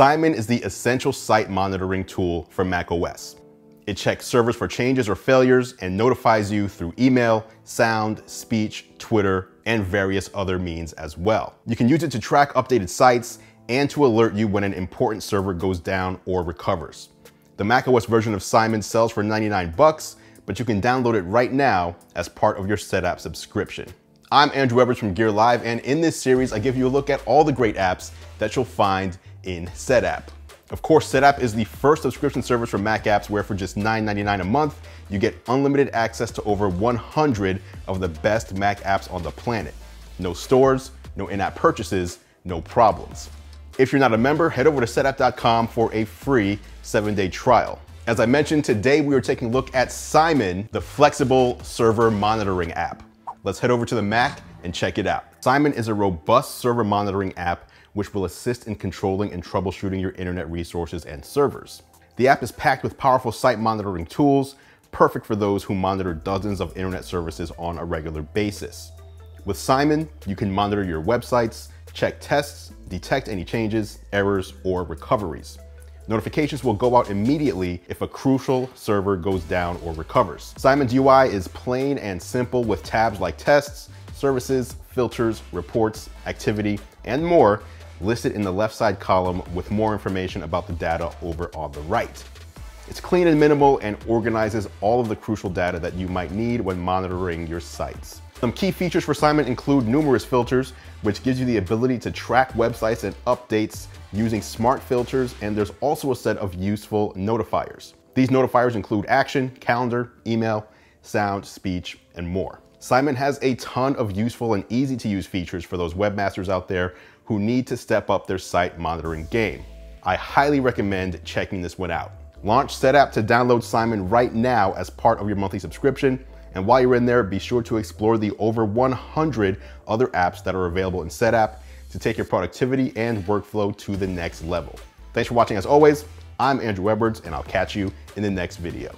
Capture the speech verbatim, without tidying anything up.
Simon is the essential site monitoring tool for macOS. It checks servers for changes or failures and notifies you through email, sound, speech, Twitter, and various other means as well. You can use it to track updated sites and to alert you when an important server goes down or recovers. The macOS version of Simon sells for ninety-nine bucks, but you can download it right now as part of your Setapp subscription. I'm Andrew Ebers from Gear Live, and in this series, I give you a look at all the great apps that you'll find in Setapp. Of course, Setapp is the first subscription service for Mac apps where for just nine ninety-nine a month, you get unlimited access to over one hundred of the best Mac apps on the planet. No stores, no in-app purchases, no problems. If you're not a member, head over to setapp dot com for a free seven-day trial. As I mentioned, today we are taking a look at Simon, the flexible server monitoring app. Let's head over to the Mac and check it out. Simon is a robust server monitoring app which will assist in controlling and troubleshooting your internet resources and servers. The app is packed with powerful site monitoring tools, perfect for those who monitor dozens of internet services on a regular basis. With Simon, you can monitor your websites, check tests, detect any changes, errors, or recoveries. Notifications will go out immediately if a crucial server goes down or recovers. Simon's U I is plain and simple with tabs like tests, services, filters, reports, activity, and more listed in the left side column with more information about the data over on the right. It's clean and minimal and organizes all of the crucial data that you might need when monitoring your sites. Some key features for Simon include numerous filters, which gives you the ability to track websites and updates using smart filters, and there's also a set of useful notifiers. These notifiers include action, calendar, email, sound, speech, and more. Simon has a ton of useful and easy to use features for those webmasters out there who need to step up their site monitoring game. I highly recommend checking this one out. Launch Setapp to download Simon right now as part of your monthly subscription. And while you're in there, be sure to explore the over one hundred other apps that are available in Setapp to take your productivity and workflow to the next level. Thanks for watching as always. I'm Andrew Ebers, and I'll catch you in the next video.